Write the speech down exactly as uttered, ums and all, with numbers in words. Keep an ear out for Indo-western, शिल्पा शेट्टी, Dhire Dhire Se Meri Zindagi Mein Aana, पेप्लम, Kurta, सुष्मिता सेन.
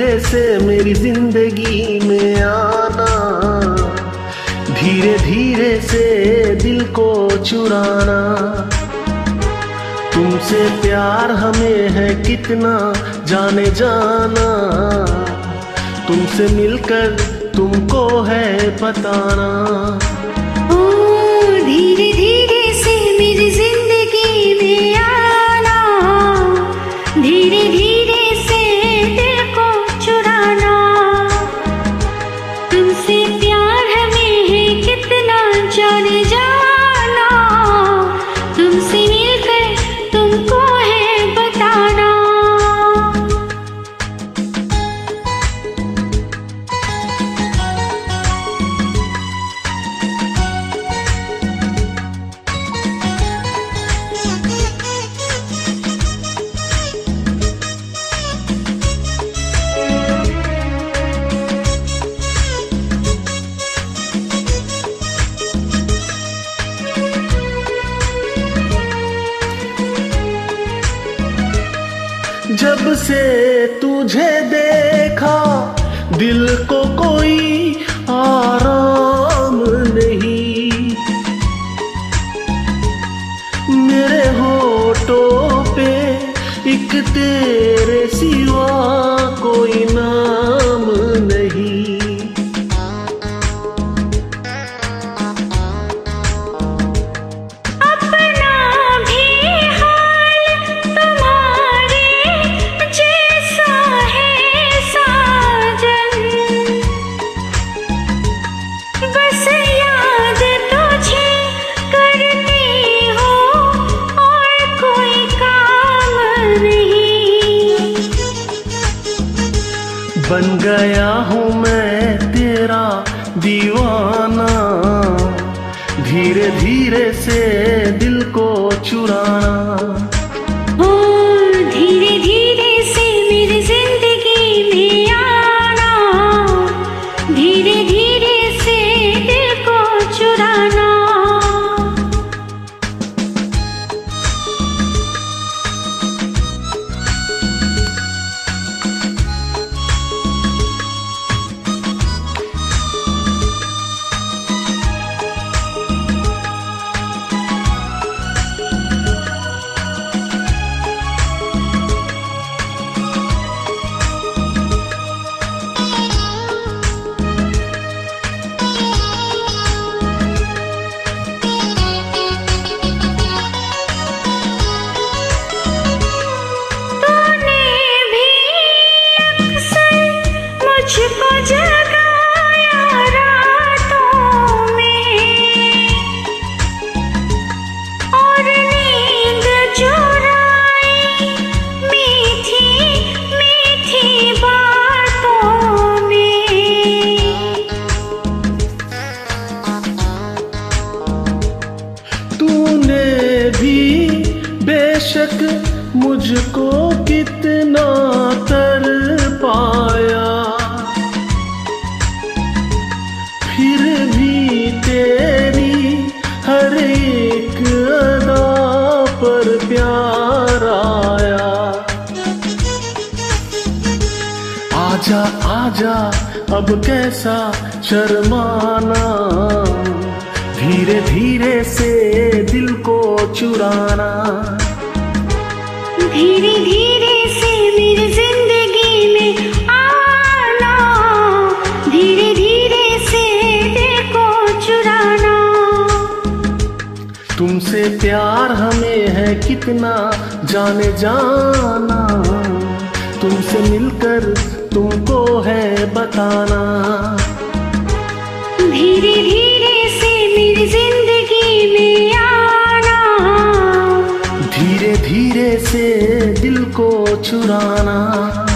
धीरे से मेरी जिंदगी में आना, धीरे धीरे से दिल को चुराना। तुमसे प्यार हमें है कितना जाने जाना, तुमसे मिलकर तुमको है बताना। ओ धीरे धीरे से मेरी जिंदगी में आना, धीरे धीरे से दिल को चुराना। तुमसे प्यार हमें है कितना जाने जाना, तुमसे जब से तुझे देखा दिल को कोई आराम नहीं। मेरे होठों पे एक तेरे सिवा कोई नाम नहीं। बन गया हूँ मैं तेरा दीवाना, धीरे धीरे से दिल को चुराना। ओ धीरे धीरे से मेरी जिंदगी में आना, धीरे धीरे से दिल को चुराना। बेशक मुझको कितना तर पाया, फिर भी तेरी हर एक अदा पर प्यार आया। आजा आजा अब कैसा शर्माना, धीरे धीरे से दिल को चुराना। धीरे धीरे से मेरी जिंदगी में आना, धीरे धीरे से दिल को चुराना। तुमसे प्यार हमें है कितना जाने जाना, तुमसे मिलकर तुमको है बताना। धीरे धीरे से मेरी जिंदगी में आना, धीरे धीरे से दिल को चुराना।